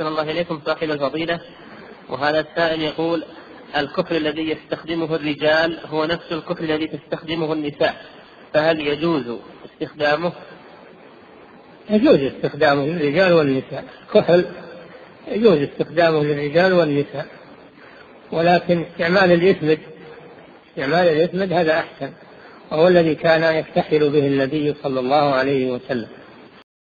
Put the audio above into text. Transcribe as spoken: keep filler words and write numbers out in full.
أحسن الله إليكم صاحب الفضيلة. وهذا السائل يقول: الكفر الذي يستخدمه الرجال هو نفس الكفر الذي تستخدمه النساء، فهل يجوز استخدامه؟ يجوز استخدامه للرجال والنساء، كحل يجوز استخدامه للرجال والنساء، ولكن استعمال الإثمد استعمال الإثمد هذا أحسن، وهو الذي كان يفتحل به النبي صلى الله عليه وسلم.